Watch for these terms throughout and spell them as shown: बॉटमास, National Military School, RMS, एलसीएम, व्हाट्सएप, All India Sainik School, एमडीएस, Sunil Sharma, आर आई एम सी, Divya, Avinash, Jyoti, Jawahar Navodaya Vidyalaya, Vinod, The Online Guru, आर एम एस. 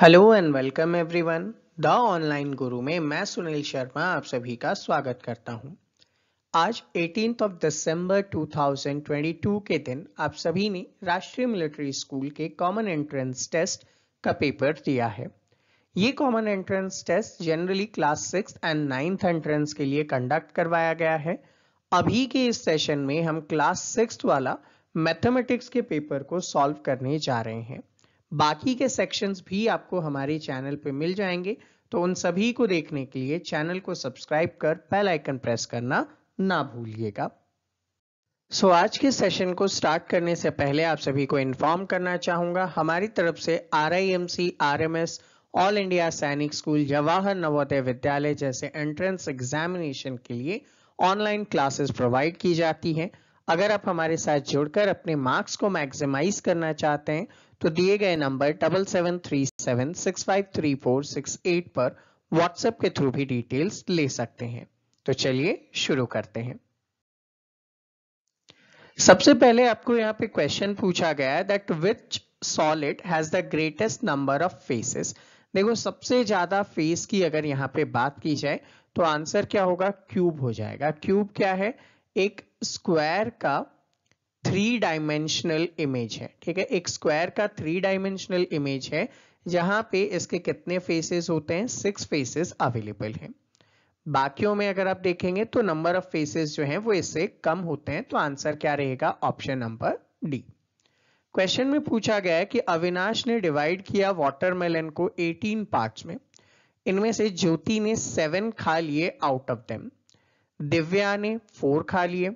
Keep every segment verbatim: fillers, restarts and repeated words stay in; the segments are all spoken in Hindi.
Hello and welcome everyone. The online गुरु में मैं सुनील शर्मा आप सभी का स्वागत करता हूं। आज अठारह दिसंबर दो हज़ार बाईस के दिन आप सभी ने राष्ट्रीय मिलिट्री स्कूल के कॉमन एंट्रेंस टेस्ट का पेपर दिया है। ये common entrance test generally class six and ninth entrance के लिए कंडक्ट करवाया गया है। अभी के इस सेशन में हम क्लास सिक्स वाला मैथमेटिक्स के पेपर को सॉल्व करने जा रहे हैं। बाकी के सेक्शंस भी आपको हमारे चैनल पे मिल जाएंगे, तो उन सभी को देखने के लिए चैनल को सब्सक्राइब कर बेल आइकन प्रेस करना ना भूलिएगा। सो so, आज के सेशन को स्टार्ट करने से पहले आप सभी को इन्फॉर्म करना चाहूँगा, हमारी तरफ से आर आई एम सी, आर एम एस, all India Sainik school, Jawahar Navodaya Vidyalaya जैसे एंट्रेंस एग्जामिनेशन के लिए ऑनलाइन क्लासेस प्रोवाइड की जाती हैं। अगर आप हमारे साथ जुड़कर अपने मार्क्स को मैक्सिमाइज करना चाहते हैं तो दिए गए number double seven three seven six five three four six eight पर व्हाट्सएप के थ्रू भी डिटेल्स ले सकते हैं। तो चलिए शुरू करते हैं। सबसे पहले आपको यहाँ पे क्वेश्चन पूछा गया है that which solid has the greatest number of faces. देखो, सबसे ज्यादा फेस की अगर यहाँ पे बात की जाए तो आंसर क्या होगा, क्यूब हो जाएगा। क्यूब क्या है, एक स्क्वायर का थ्री डायमेंशनल इमेज है। ठीक है, एक स्क्वायर का थ्री डायमेंशनल इमेज है जहां पे इसके कितने फेसेस होते हैं, सिक्स फेसेस अवेलेबल हैं। बाकियों में अगर आप देखेंगे तो नंबर ऑफ फेसेस जो हैं वो इससे कम होते हैं। तो आंसर क्या रहेगा, ऑप्शन नंबर डी। क्वेश्चन में पूछा गया है कि अविनाश ने डिवाइड किया वाटरमेलन को अठारह पार्ट्स में, इनमें से ज्योति ने सेवन खा लिए आउट ऑफ देम, दिव्या ने फोर खा लिए।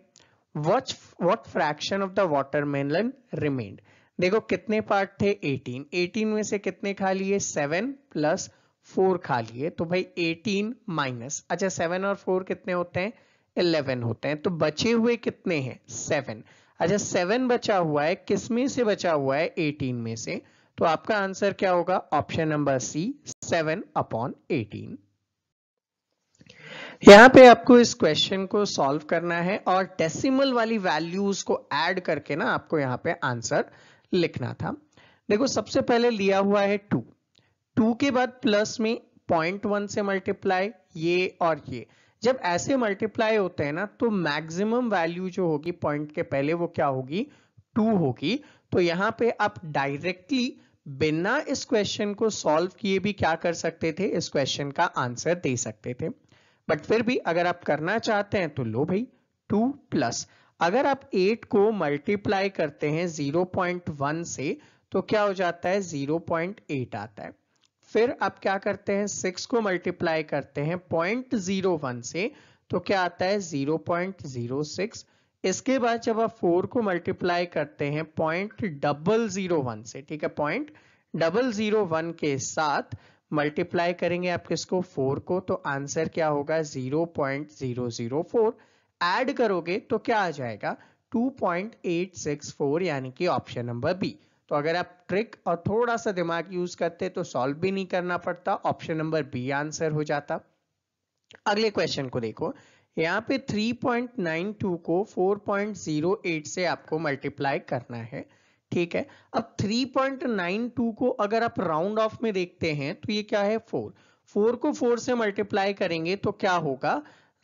What what fraction of the watermelon remained? देखो कितने पार्ट थे, अठारह। अठारह में से कितने खा लिए, सेवन प्लस फोर खा लिए। तो भाई अठारह माइनस, अच्छा सेवन और फोर कितने होते हैं, इलेवन होते हैं। तो बचे हुए कितने हैं, सेवन। अच्छा सेवन बचा हुआ है, किस में से बचा हुआ है, अठारह में से। तो आपका आंसर क्या होगा, option number C, seven upon eighteen. यहाँ पे आपको इस क्वेश्चन को सॉल्व करना है और डेसिमल वाली वैल्यूज को ऐड करके ना आपको यहाँ पे आंसर लिखना था। देखो सबसे पहले लिया हुआ है टू, टू के बाद प्लस में पॉइंट वन से मल्टीप्लाई, ये और ये जब ऐसे मल्टीप्लाई होते हैं ना तो मैक्सिमम वैल्यू जो होगी पॉइंट के पहले वो क्या होगी, टू होगी। तो यहाँ पे आप डायरेक्टली बिना इस क्वेश्चन को सॉल्व किए भी क्या कर सकते थे, इस क्वेश्चन का आंसर दे सकते थे। बट फिर भी अगर आप करना चाहते हैं तो लो भाई, टू प्लस अगर आप एट को मल्टीप्लाई करते हैं ज़ीरो पॉइंट वन से तो क्या हो जाता है, ज़ीरो पॉइंट एट आता है। फिर आप क्या करते हैं, सिक्स को मल्टीप्लाई करते हैं ज़ीरो पॉइंट ज़ीरो वन से तो क्या आता है, ज़ीरो पॉइंट ज़ीरो सिक्स। इसके बाद जब आप फोर को मल्टीप्लाई करते हैं zero point zero zero one से, ठीक है, zero point zero zero one के साथ मल्टीप्लाई करेंगे आप किसको, फोर को। तो आंसर क्या होगा, zero point zero zero four. Add करोगे तो क्या आ जाएगा, two point eight six four, यानी कि ऑप्शन नंबर बी। तो अगर आप ट्रिक और थोड़ा सा दिमाग यूज करते तो सॉल्व भी नहीं करना पड़ता, ऑप्शन नंबर बी आंसर हो जाता। अगले क्वेश्चन को देखो, यहाँ पे थ्री पॉइंट नाइन टू को फोर पॉइंट ज़ीरो एट से आपको मल्टीप्लाई करना है। ठीक है, अब थ्री पॉइंट नाइन टू को अगर आप राउंड ऑफ में देखते हैं तो ये क्या है, फोर। फोर को फोर से मल्टीप्लाई करेंगे तो क्या होगा,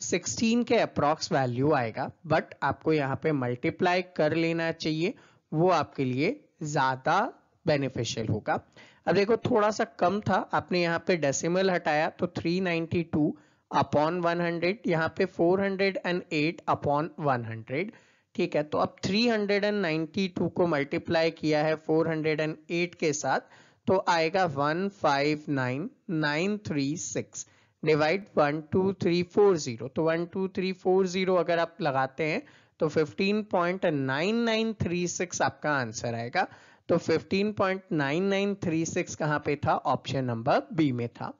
सिक्सटीन के अप्रॉक्स वैल्यू आएगा। बट आपको यहाँ पे मल्टीप्लाई कर लेना चाहिए, वो आपके लिए ज्यादा बेनिफिशियल होगा। अब देखो थोड़ा सा कम था, आपने यहाँ पे डेसिमल हटाया तो three ninety two upon one hundred, यहाँ पे four hundred eight upon one hundred. ठीक है, तो अब थ्री नाइंटी टू को मल्टीप्लाई किया है फोर हंड्रेड एट के साथ तो आएगा one five nine nine three six divide one two three four zero. तो one two three four zero अगर आप लगाते हैं तो fifteen point nine nine three six आपका आंसर आएगा। तो fifteen point nine nine three six कहाँ पे था, ऑप्शन नंबर बी में था।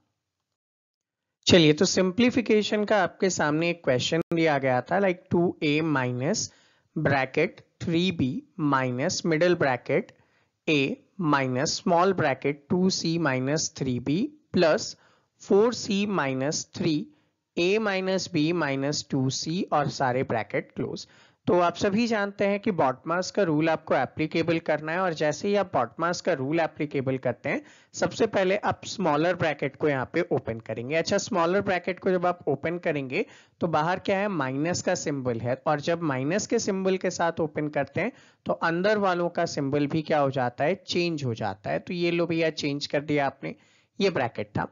चलिए, तो सिंप्लीफिकेशन का आपके सामने एक क्वेश्चन दिया गया था like two A minus bracket three B minus middle bracket A minus small bracket two C minus three B plus four C minus three A minus B minus two C और सारे ब्रैकेट क्लोज। तो आप सभी जानते हैं कि बॉटमास का रूल आपको एप्लीकेबल करना है, और जैसे ही आप बॉटमास का रूल एप्लीकेबल करते हैं सबसे पहले आप स्मॉलर ब्रैकेट को यहाँ पे ओपन करेंगे। अच्छा, स्मॉलर ब्रैकेट को जब आप ओपन करेंगे तो बाहर क्या है, माइनस का सिंबल है, और जब माइनस के सिंबल के साथ ओपन करते हैं तो अंदर वालों का सिंबल भी क्या हो जाता है, चेंज हो जाता है। तो ये लो भैया चेंज कर दिया आपने, ये ब्रैकेट था,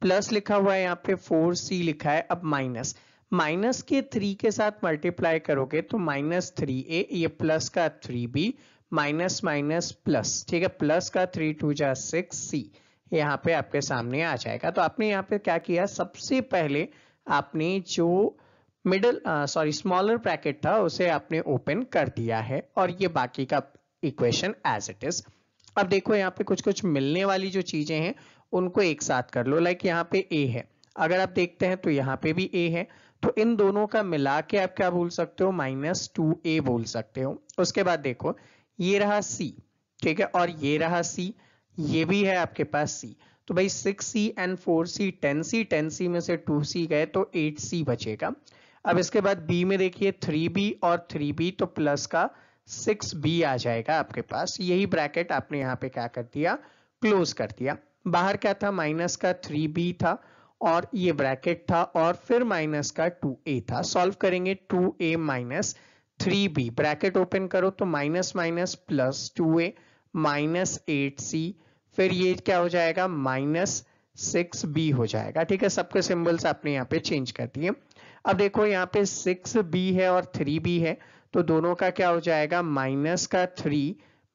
प्लस लिखा हुआ है यहाँ पे, फोर सी लिखा है। अब माइनस माइनस के थ्री के साथ मल्टीप्लाई करोगे तो माइनस थ्री ए, ये प्लस का three B, minus minus plus, ठीक है, प्लस का थ्री टू जा सिक्स सी यहाँ पे आपके सामने आ जाएगा। तो आपने यहाँ पे क्या किया, सबसे पहले आपने जो मिडल सॉरी स्मॉलर ब्रैकेट था उसे आपने ओपन कर दिया है, और ये बाकी का इक्वेशन एज इट इज। अब देखो यहाँ पे कुछ कुछ मिलने वाली जो चीजें हैं उनको एक साथ कर लो, लाइक यहाँ पे ए है, अगर आप देखते हैं तो यहाँ पे भी ए है, तो इन दोनों का मिला के आप क्या बोल सकते हो, माइनस टू ए बोल सकते हो। उसके बाद देखो ये रहा सी, ठीक है, और ये रहा सी, ये भी है आपके पास सी, तो भाई six C and four C ten C, ten C में से टू सी गए तो एट सी बचेगा। अब इसके बाद बी में देखिए थ्री बी और थ्री बी, तो प्लस का सिक्स बी आ जाएगा आपके पास। यही ब्रैकेट आपने यहाँ पे क्या कर दिया, क्लोज कर दिया। बाहर क्या था, माइनस का थ्री बी था, और ये ब्रैकेट था, और फिर माइनस का टू ए था। सॉल्व करेंगे, two A minus three B, bracket open करो तो minus minus plus two A minus eight C, फिर ये क्या हो जाएगा, माइनस सिक्स बी हो जाएगा, ठीक है। सबके सिंबल्स आपने यहाँ पे चेंज कर दिए। अब देखो यहाँ पे सिक्स बी है और थ्री बी है, तो दोनों का क्या हो जाएगा, माइनस का थ्री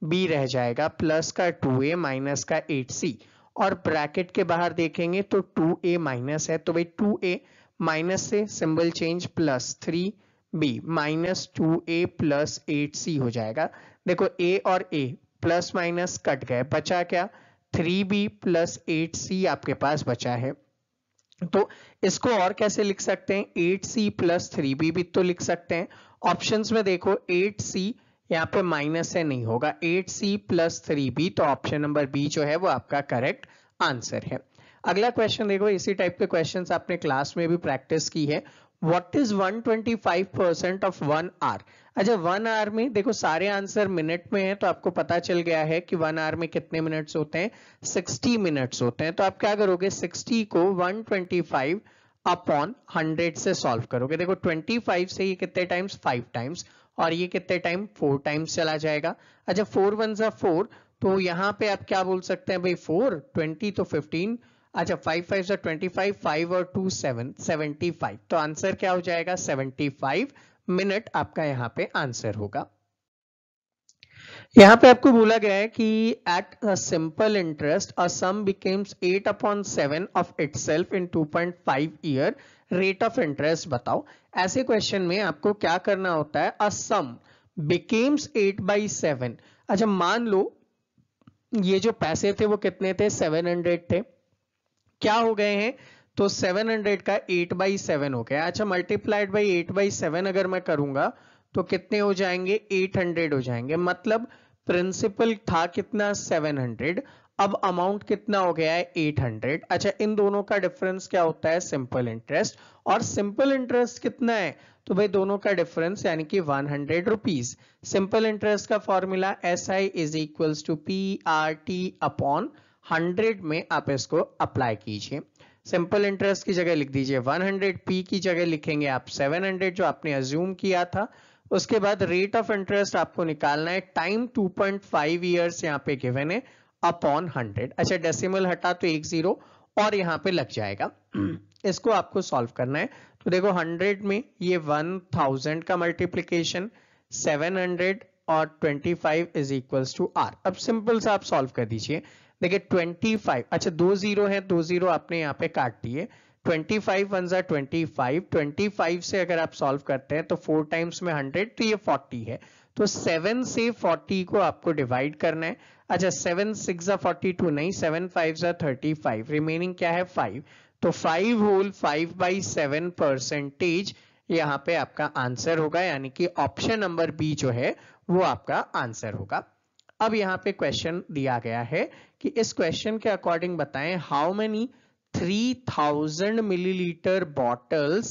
बी रह जाएगा, प्लस का टू ए माइनस का एट सी, और ब्रैकेट के बाहर देखेंगे तो टू ए माइनस है, तो भाई टू ए माइनस से symbol change, plus three B minus two A plus eight C हो जाएगा। देखो a और a प्लस माइनस कट गए, बचा क्या, three B plus eight C आपके पास बचा है। तो इसको और कैसे लिख सकते हैं, eight C plus three B भी तो लिख सकते हैं। ऑप्शंस में देखो एट सी यहाँ पे माइनस है, नहीं होगा, eight C plus three B, तो ऑप्शन नंबर बी जो है वो आपका करेक्ट आंसर है। अगला क्वेश्चन देखो, इसी टाइप के क्वेश्चंस आपने क्लास में भी प्रैक्टिस की है। What is one hundred twenty five percent of one hour. अच्छा, वन आवर में देखो सारे आंसर मिनट में है, तो आपको पता चल गया है कि वन आवर में कितने मिनट्स होते हैं, सिक्सटी मिनट्स होते हैं। तो आप क्या करोगे, सिक्सटी को one hundred twenty five upon hundred से सॉल्व करोगे। देखो ट्वेंटी फाइव से ये कितने टाइम्स, फाइव टाइम्स, और ये कितने टाइम, फोर टाइम्स चला जाएगा। अच्छा, फोर वन सा फोर, तो यहाँ पे आप क्या बोल सकते हैं भाई, फोर ट्वेंटी तो फिफ्टीन, अच्छा फाइव फाइव सा ट्वेंटी फाइव, फाइव और टू सेवन, सेवेंटी फाइव, तो आंसर क्या हो जाएगा, सेवेंटी फाइव मिनट आपका यहाँ पे आंसर होगा। यहाँ पे आपको बोला गया है कि at a simple interest a sum becomes eight upon seven of itself in two point five year, rate of interest बताओ। ऐसे क्वेश्चन में आपको क्या करना होता है, a sum becomes eight by seven. अच्छा, मान लो ये जो पैसे थे वो कितने थे, सेवन हंड्रेड थे, क्या हो गए हैं, तो सेवन हंड्रेड का एट बाई सेवन हो गया। अच्छा, multiplied by eight by seven अगर मैं करूंगा तो कितने हो जाएंगे, एट हंड्रेड हो जाएंगे, मतलब प्रिंसिपल था कितना सेवन हंड्रेड, अब अमाउंट कितना हो गया है एट हंड्रेड। अच्छा, इन दोनों का डिफरेंस क्या होता है, सिंपल इंटरेस्ट, और सिंपल इंटरेस्ट कितना है, तो भाई दोनों का डिफरेंस यानी कि हंड्रेड रुपीज। सिंपल इंटरेस्ट का formula S I is equals to P R T upon hundred में आप इसको अप्लाई कीजिए। सिंपल इंटरेस्ट की जगह लिख दीजिए हंड्रेड, पी की जगह लिखेंगे आप सेवन हंड्रेड जो आपने अज्यूम किया था। उसके बाद रेट ऑफ इंटरेस्ट आपको निकालना है, time two point five years यहाँ पे गिवन है, अपॉन हंड्रेड। अच्छा, डेसिमल हटा तो एक जीरो और यहाँ पे लग जाएगा, इसको आपको सॉल्व करना है। तो देखो हंड्रेड में ये वन थाउजेंड का मल्टीप्लीकेशन, सेवन हंड्रेड और twenty five is equals to R. अब सिंपल से आप सॉल्व कर दीजिए, देखिए ट्वेंटी फाइव, अच्छा दो जीरो है, दो जीरो आपने यहाँ पे काट दिए, ट्वेंटी फाइव वन सा ट्वेंटी फाइव, ट्वेंटी फाइव से अगर आप सॉल्व करते हैं तो फोर टाइम्स में हंड्रेड, तो ये फोर्टी है, तो सेवन से फोर्टी को आपको डिवाइड करना है। अच्छा, सेवन सिक्स सा फोर्टी टू नहीं, सेवन फाइव सा थर्टी फाइव, रिमेनिंग क्या है फाइव, तो five whole five by seven percentage यहाँ पे आपका आंसर होगा, यानी कि ऑप्शन नंबर बी जो है वो आपका आंसर होगा। अब यहाँ पे क्वेश्चन दिया गया है कि इस क्वेश्चन के अकॉर्डिंग बताएं how many three thousand milliliter bottles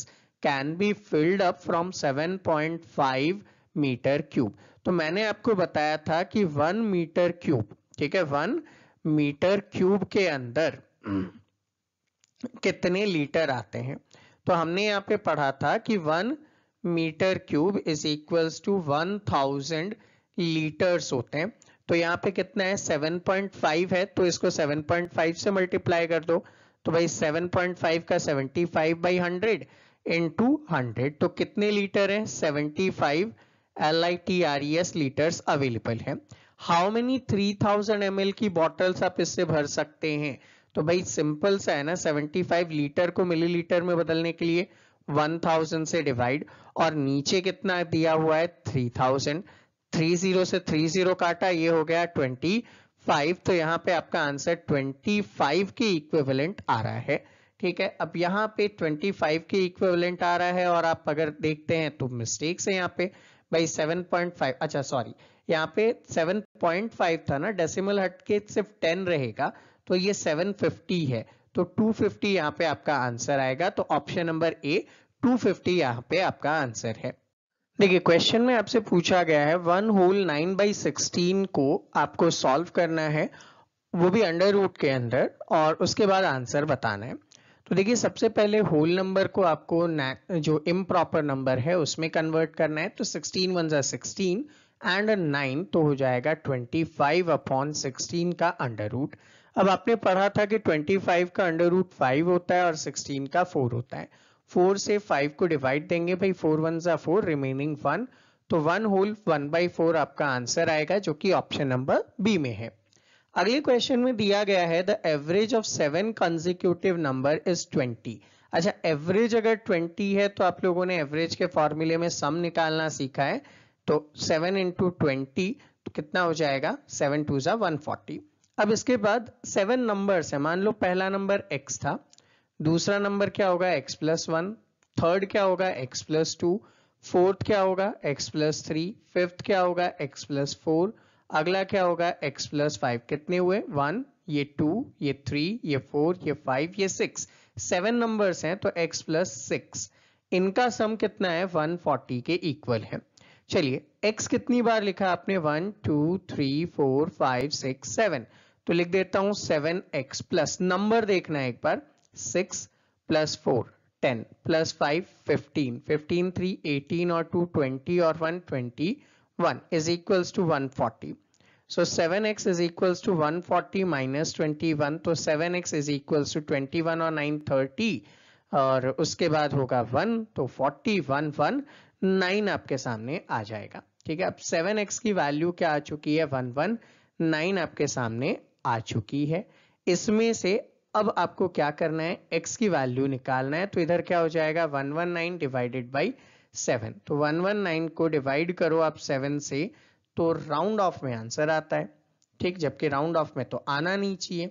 can be filled up from seven point five meter cube. तो मैंने आपको बताया था कि वन मीटर क्यूब, ठीक है, वन मीटर क्यूब के अंदर कितने लीटर आते हैं। तो हमने यहाँ पे पढ़ा था कि one meter cube is equals to one thousand litres होते हैं। तो यहाँ पे कितना है, सेवन पॉइंट फाइव है, तो इसको सेवन पॉइंट फाइव से मल्टीप्लाई कर दो। तो भाई सेवन पॉइंट फाइव का seventy five by hundred into hundred, तो कितने लीटर हैं, seventy five L I T R E S litres available हैं। How many three thousand M L की बॉटल्स आप इससे भर सकते हैं। तो भाई सिंपल सा है ना, सेवेंटी फाइव लीटर को मिलीलीटर में बदलने के लिए वन थाउजेंड से डिवाइड, और नीचे कितना दिया हुआ है, थ्री थाउजेंड। थर्टी से थर्टी काटा, ये हो गया ट्वेंटी फाइव। तो यहाँ पे आपका आंसर ट्वेंटी फाइव के इक्विवेलेंट आ रहा है, ठीक है। अब यहाँ पे ट्वेंटी फाइव के इक्विवेलेंट आ रहा है, और आप अगर देखते हैं तो मिस्टेक्स है यहाँ पे भाई सेवन पॉइंट फाइव, अच्छा सॉरी यहाँ पे सेवन पॉइंट फाइव था ना, डेसिमल हटके सिर्फ टेन रहेगा, तो ये सेवन फिफ्टी है, तो टू फिफ्टी यहाँ पे आपका आंसर आएगा। तो option number A two fifty यहाँ पे आपका आंसर है। देखिए क्वेश्चन में आपसे पूछा गया है one whole nine by sixteen को आपको सॉल्व करना है, वो भी अंडर रूट के अंदर, और उसके बाद आंसर बताना है। तो देखिए सबसे पहले होल नंबर को आपको जो इम्प्रॉपर नंबर है उसमें कन्वर्ट करना है। तो सिक्सटीन वन जा सिक्सटीन एंड नाइन, तो हो जाएगा ट्वेंटी फाइव अपॉन सिक्सटीन का अंडर रूट। अब आपने पढ़ा था कि ट्वेंटी फाइव का अंडर रूट फाइव होता है और सिक्सटीन का फोर होता है। फोर से फाइव को डिवाइड देंगे, भाई फोर वन जा फोर, रिमेनिंग वन, तो one whole one by four आपका आंसर आएगा, जो कि ऑप्शन नंबर बी में है। अगले क्वेश्चन में दिया गया है the average of seven consecutive number is twenty. अच्छा, एवरेज अगर ट्वेंटी है तो आप लोगों ने एवरेज के फॉर्मूले में सम निकालना सीखा है। तो सेवन इंटू ट्वेंटी कितना हो जाएगा, सेवन टू जा वन फोर्टी। अब इसके बाद सेवन नंबर है, मान लो पहला नंबर एक्स था, दूसरा नंबर क्या होगा, x प्लस वन, थर्ड क्या होगा, x प्लस टू, फोर्थ क्या होगा, x प्लस थ्री, फिफ्थ क्या होगा, x प्लस फोर, अगला क्या होगा, x प्लस फाइव। कितने हुए, वन, ये टू, ये थ्री, ये फोर, ये फाइव, ये सिक्स। सेवन नंबर्स हैं, तो x प्लस सिक्स, इनका सम कितना है, वन फोर्टी के इक्वल है। चलिए x कितनी बार लिखा आपने, one two three four five six seven, तो लिख देता हूं सेवन एक्स प्लस, नंबर देखना है एक बार, six plus four ten plus five fifteen, fifteen three eighteen और टू ट्वेंटी और one twenty one is equals to one forty. So seven X is equals to one forty minus twenty one, तो seven X is equals to twenty one और नाइन थर्टी, और उसके बाद होगा वन, तो फोर्टी वन वन नाइन आपके सामने आ जाएगा, ठीक है। अब सेवन एक्स की वैल्यू क्या आ चुकी है, वन वन नाइन आपके सामने आ चुकी है। इसमें से अब आपको क्या करना है, x की वैल्यू निकालना है। तो इधर क्या हो जाएगा, one nineteen divided by seven, तो वन नाइनटीन को डिवाइड करो आप सेवन से, तो राउंड ऑफ में आंसर आता है, ठीक, जबकि राउंड ऑफ में तो आना नहीं चाहिए।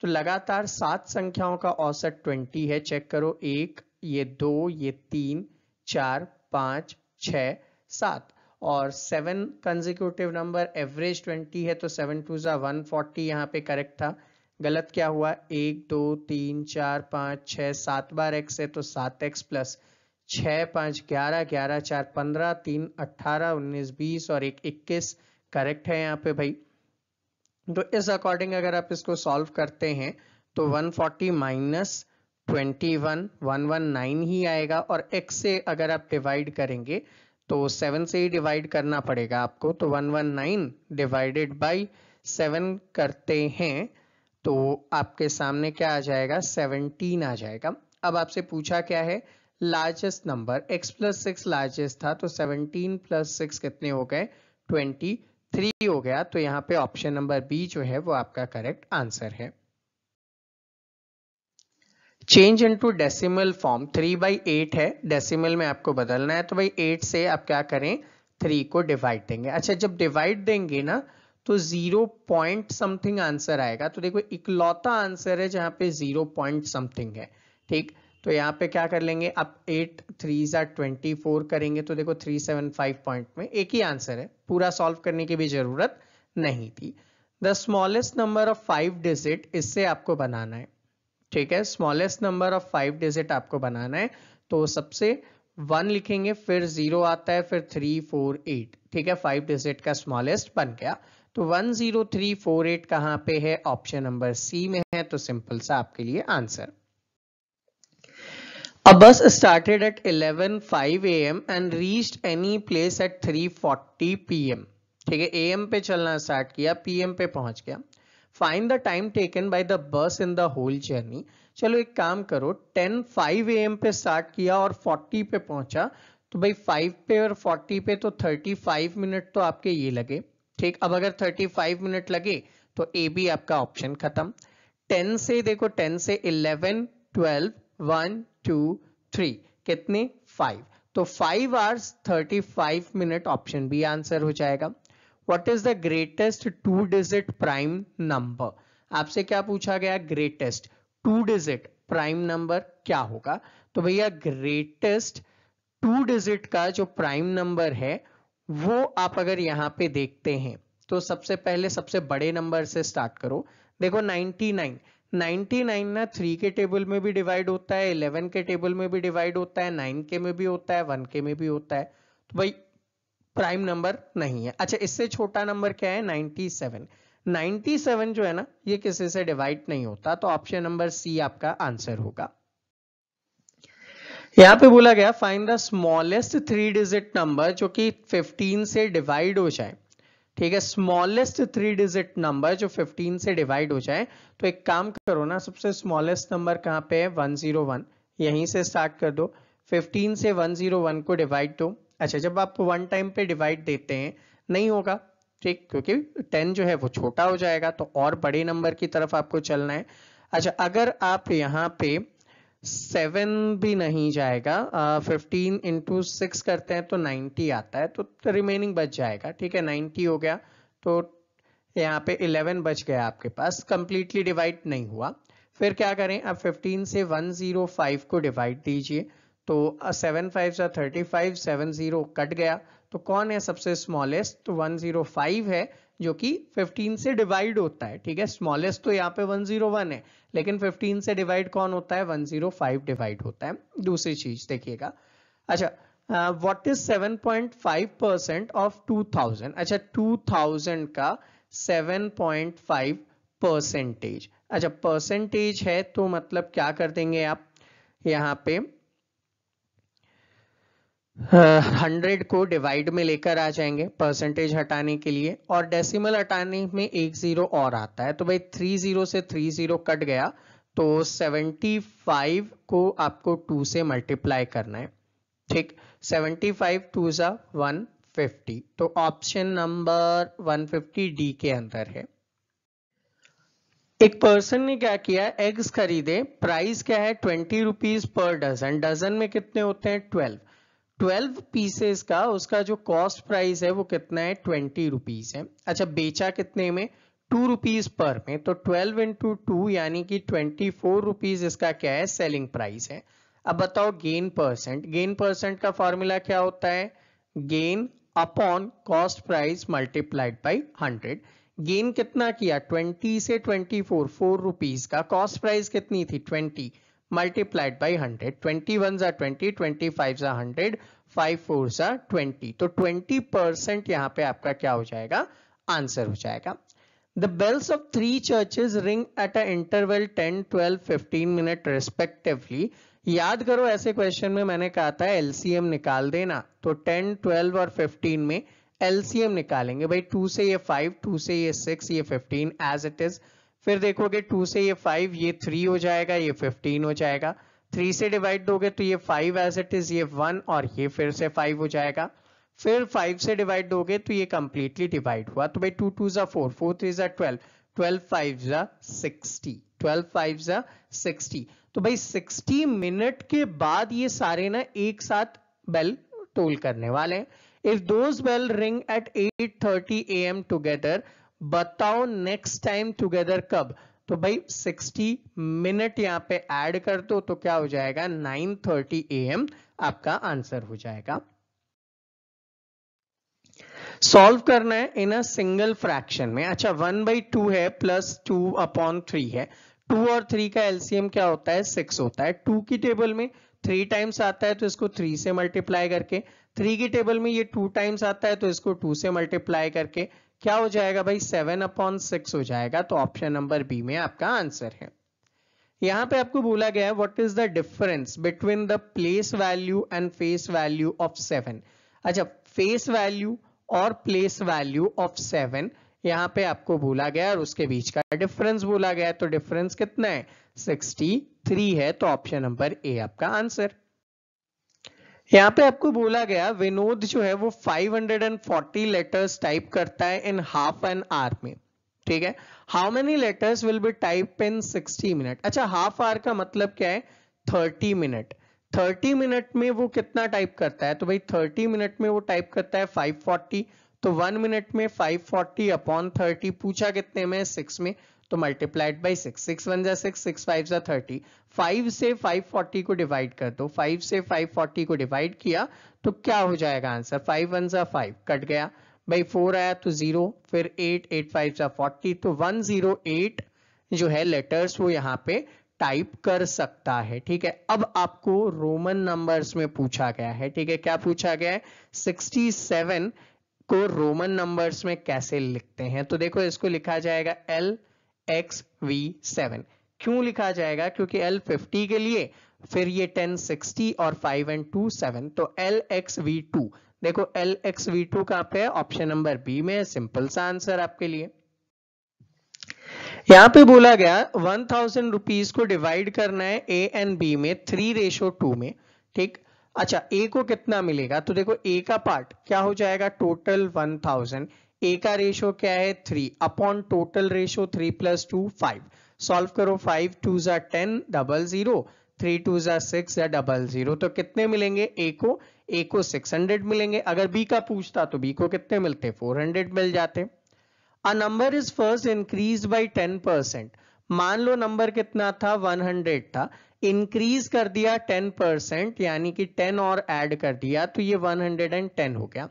तो लगातार सात संख्याओं का औसत ट्वेंटी है, चेक करो, एक, ये दो, ये तीन, चार, पाँच, छः, सात, और seven consecutive number average twenty है, तो सेवन टू जा वन फोर्टी यहाँ पे करेक्ट था। गलत क्या हुआ, एक, दो, तीन, चार, पाँच, छः, सात बार x है, तो सात एक्स प्लस छः, पाँच ग्यारह, ग्यारह चार पंद्रह, तीन अट्ठारह, उन्नीस बीस और एक इक्कीस करेक्ट है यहाँ पे भाई। तो इस अकॉर्डिंग अगर आप इसको सॉल्व करते हैं तो one forty minus twenty one one one nine ही आएगा, और x से अगर आप डिवाइड करेंगे तो सेवन से ही डिवाइड करना पड़ेगा आपको, तो one one nine divided by seven करते हैं तो आपके सामने क्या आ जाएगा, सेवनटीन आ जाएगा। अब आपसे पूछा क्या है, largest number, x plus six largest था, तो सेवनटीन प्लस सिक्स कितने हो गए, ट्वेंटी थ्री हो गया। तो यहाँ पे ऑप्शन नंबर बी जो है वो आपका करेक्ट आंसर है। Change into decimal form, three by eight है, डेसिमल में आपको बदलना है, तो भाई एट से आप क्या करें, थ्री को डिवाइड देंगे। अच्छा, जब डिवाइड देंगे ना तो जीरो पॉइंट समथिंग आंसर आएगा। तो देखो इकलौता आंसर है जहाँ पे जीरो पॉइंट समथिंग है, ठीक। तो यहाँ पे क्या कर लेंगे आप, एट थ्री जा ट्वेंटी फोर करेंगे, तो देखो थ्री सेवन फाइव पॉइंट में एक ही आंसर है, पूरा सॉल्व करने की भी जरूरत नहीं थी। The smallest number of five digit, इससे आपको बनाना है, ठीक है, smallest number of five digit आपको बनाना है। तो सबसे वन लिखेंगे, फिर जीरो आता है, फिर थ्री फोर एट, ठीक है, फाइव डिजिट का स्मॉलेस्ट बन गया। तो one zero three four eight कहाँ पे है? ऑप्शन नंबर सी में है। तो सिंपल सा आपके लिए answer. A bus started at eleven oh five A M and reached any place at three forty P M ठीक है, A M पे चलना स्टार्ट किया, P M पे पहुंच गया। Find the time taken by the bus in the whole journey। चलो एक काम करो, ten five A M पे स्टार्ट किया और forty पे पहुंचा, तो भाई five पे और forty पे तो thirty-five मिनट तो आपके ये लगे, ठीक। अब अगर thirty-five मिनट लगे तो A भी आपका ऑप्शन खत्म। ten से देखो, ten से eleven, twelve, one, two, three, कितने? फाइव। तो five hours thirty five minute option B answer हो जाएगा। What is the greatest two digit prime number? आपसे क्या पूछा गया? Greatest two digit prime number क्या होगा? तो भैया ग्रेटेस्ट टू डिजिट का जो प्राइम नंबर है वो आप अगर यहां पे देखते हैं तो सबसे पहले सबसे बड़े नंबर से स्टार्ट करो। देखो नाइंटी नाइन, नाइंटी नाइन ना थ्री के टेबल में भी डिवाइड होता है, इलेवन के टेबल में भी डिवाइड होता है, नाइन के में भी होता है, वन के में भी होता है, तो भाई प्राइम नंबर नहीं है। अच्छा, इससे छोटा नंबर क्या है? Ninety seven. नाइंटी सेवन जो है ना ये किसी से डिवाइड नहीं होता, तो ऑप्शन नंबर सी आपका आंसर होगा। यहाँ पे बोला गया find the smallest three digit number जो कि फिफ्टीन से डिवाइड हो जाए, ठीक है, स्मॉलेस्ट थ्री डिजिट नंबर जो फिफ्टीन से डिवाइड हो जाए। तो एक काम करो ना, सबसे स्मॉलेस्ट नंबर कहां पे है? वन जीरो वन, यहीं से स्टार्ट कर दो। फिफ्टीन से वन जीरो वन को डिवाइड दो। अच्छा, जब आप वन टाइम पे डिवाइड देते हैं नहीं होगा, ठीक, क्योंकि टेन जो है वो छोटा हो जाएगा, तो और बड़े नंबर की तरफ आपको चलना है। अच्छा, अगर आप यहाँ पे सेवन भी नहीं जाएगा, फिफ्टीन इंटू सिक्स करते हैं तो नाइंटी आता है, तो रिमेनिंग बच जाएगा, ठीक है, नाइंटी हो गया, तो यहाँ पे इलेवन बच गया आपके पास, कंप्लीटली डिवाइड नहीं हुआ। फिर क्या करें? अब फिफ्टीन से वन जीरो फाइव को डिवाइड दीजिए, तो सेवन फाइव सा thirty five, seven zero cut गया, तो कौन है सबसे स्मॉलेस्ट? तो वन जीरो फाइव है जो कि फिफ्टीन से डिवाइड होता है, ठीक है, स्मॉलेस्ट तो यहाँ पे वन जीरो वन है, लेकिन फिफ्टीन से डिवाइड कौन होता है? वन जीरो फाइव डिवाइड होता है। दूसरी चीज देखिएगा, अच्छा, what is seven point five percent of two thousand? अच्छा, टू थाउजेंड का सेवन पॉइंट फाइव परसेंटेज, अच्छा परसेंटेज है, तो मतलब क्या कर देंगे आप यहाँ पे? हंड्रेड uh, को डिवाइड में लेकर आ जाएंगे परसेंटेज हटाने के लिए, और डेसिमल हटाने में एक जीरो और आता है, तो भाई थ्री जीरो से थ्री जीरो कट गया, तो सेवेंटी फाइव को आपको टू से मल्टीप्लाई करना है, ठीक, सेवेंटी फाइव टू सा वन फिफ्टी, तो option number one fifty D के अंदर है। एक पर्सन ने क्या किया? एग्स खरीदे, प्राइस क्या है? Twenty rupees per dozen, dozen में कितने होते हैं? ट्वेल्व, ट्वेल्व पीसेस का उसका जो कॉस्ट प्राइस है वो कितना है? ट्वेंटी रुपीज है। अच्छा, बेचा कितने में? टू रुपीज पर में, तो ट्वेल्व इंटू टू यानी कि ट्वेंटी फोर रुपीज इसका क्या है? सेलिंग प्राइस है। अब बताओ गेन परसेंट, गेन परसेंट का फॉर्मूला क्या होता है? Gain upon cost price multiplied by hundred. Gain कितना किया? ट्वेंटी से ट्वेंटी फोर, फोर रुपीज का, कॉस्ट प्राइस कितनी थी? Twenty, multiplied by hundred, twenty one जा ट्वेंटी, ट्वेंटी फाइव जा हंड्रेड, फाइव फोर जा ट्वेंटी, तो ट्वेंटी परसेंट यहाँ पे आपका क्या हो जाएगा? आंसर हो जाएगा। The bells of three churches ring at an interval ten, twelve, fifteen minute respectively। याद करो ऐसे क्वेश्चन में मैंने कहा था एलसीएम निकाल देना, तो टेन, ट्वेल्व और फिफ्टीन में एलसीएम निकालेंगे, भाई टू से ये फाइव, टू से ये सिक्स, ये फिफ्टीन एज इट इज। फिर देखोगे टू से ये फाइव, ये थ्री हो जाएगा, ये फिफ्टीन हो जाएगा, थ्री से डिवाइड दोगे तो ये फाइव एज इट इज, ये वन और ये फिर से फाइव हो जाएगा, फिर फाइव से डिवाइड दोगे तो ये कंप्लीटली डिवाइड हुआ, तो भाई टू टू जा फोर, फोर थ्री जा ट्वेल्व, ट्वेल्व फाइव जा सिक्सटी, ट्वेल्व फाइव जा सिक्सटी, तो भाई सिक्सटी मिनट के बाद ये सारे ना एक साथ बेल टोल करने वाले हैं। If those bell ring at eight thirty A M together, बताओ नेक्स्ट टाइम टुगेदर कब? तो भाई सिक्सटी मिनट यहाँ पे ऐड कर दो, तो क्या हो जाएगा? नाइन थर्टी ए एम आपका आंसर हो जाएगा। सॉल्व करना है इन अ सिंगल फ्रैक्शन में। अच्छा, वन बाई टू है प्लस टू अपॉन थ्री है, टू और थ्री का एलसीएम क्या होता है? सिक्स होता है, टू की टेबल में थ्री टाइम्स आता है तो इसको थ्री से मल्टीप्लाई करके, थ्री की टेबल में ये टू टाइम्स आता है तो इसको टू से मल्टीप्लाई करके क्या हो जाएगा भाई, सेवन अपॉन सिक्स हो जाएगा। तो ऑप्शन नंबर बी में आपका आंसर है। यहाँ पे आपको बोला गया है what is the difference between the place value and face value of seven. अच्छा, फेस वैल्यू और प्लेस वैल्यू ऑफ सेवन यहाँ पे आपको बोला गया और उसके बीच का डिफरेंस बोला गया, तो डिफरेंस कितना है, सिक्सटी थ्री है। तो ऑप्शन नंबर ए आपका आंसर। यहाँ पे आपको बोला गया विनोद जो है वो five hundred forty letters type करता है इन हाफ एन आवर में, ठीक है। How many letters will be type in sixty minute. अच्छा, हाफ आवर का मतलब क्या है, थर्टी मिनट। थर्टी मिनट में वो कितना टाइप करता है, तो भाई थर्टी मिनट में वो टाइप करता है फाइव फोर्टी, तो वन मिनट में फाइव फोर्टी अपॉन थर्टी पूछा कितने में, सिक्स में, तो multiplied by six, six one जा सिक्स, सिक्स फाइव जा थर्टी। फाइव से फाइव फोर्टी को डिवाइड कर दो, फाइव से फाइव फोर्टी को डिवाइड किया तो क्या हो जाएगा आंसर, फाइव वन जा फाइव कट गया भाई, फोर आया तो जीरो, फिर एट, एट फाइव जा फोर्टी, तो वन जीरो एट जो है लेटर्स वो यहाँ पे टाइप कर सकता है, ठीक है। अब आपको रोमन नंबर्स में पूछा गया है, ठीक है, क्या पूछा गया है, सिक्सटी सेवन को रोमन नंबर्स में कैसे लिखते हैं। तो देखो इसको लिखा जाएगा एल एक्स वी सेवन। क्यों लिखा जाएगा, क्योंकि एल फिफ्टी के लिए, फिर ये टेन सिक्सटी और फाइव एंड टू सेवन, तो एल एक्स वी टू। देखो एल एक्स वी टू कहाँ पे है, ऑप्शन नंबर बी में, सिंपल सा आंसर आपके लिए। यहाँ पे बोला गया वन थाउजेंड रुपीज को डिवाइड करना है ए एंड बी में थ्री रेशो टू में, ठीक। अच्छा, ए को कितना मिलेगा, तो देखो ए का पार्ट क्या हो जाएगा, टोटल वन थाउजेंड, ए का रेशो क्या है three upon total ratio three plus two five. Solve करो, फाइव टू जा ten double zero, three two जा सिक्स या डबल जीरो, तो कितने मिलेंगे ए को, ए को सिक्स हंड्रेड मिलेंगे। अगर बी का पूछता तो बी को कितने मिलते, फोर हंड्रेड मिल जाते। A number is first increased by ten percent. मान लो नंबर कितना था, वन हंड्रेड था, इंक्रीज कर दिया टेन परसेंट, यानी कि टेन और ऐड कर दिया तो ये वन हंड्रेड टेन हो गया।